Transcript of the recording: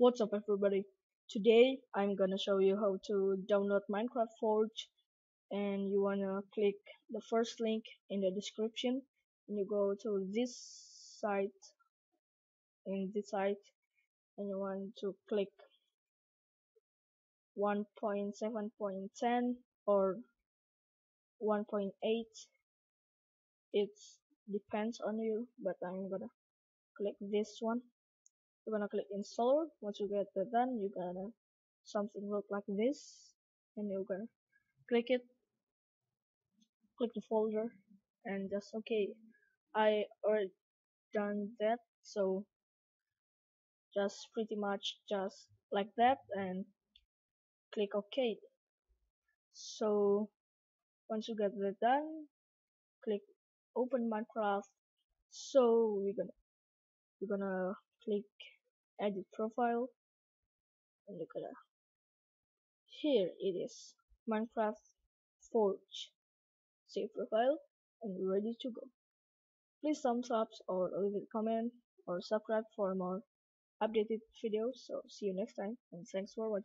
What's up everybody, today I'm gonna show you how to download Minecraft Forge, and you wanna click the first link in the description and you go to this site and you want to click 1.7.10 or 1.8. it depends on you, but I'm gonna click this one. You're gonna click installer. Once you get that done, you're gonna something look like this, and you're gonna click it, click the folder, and just okay. I already done that, so just pretty much just like that, and click OK. So once you get that done, click open Minecraft. So we're gonna click edit profile, and you're gonna, here it is, Minecraft Forge. Save profile and we're ready to go. Please thumbs up or leave a comment or subscribe for more updated videos. So see you next time and thanks for watching.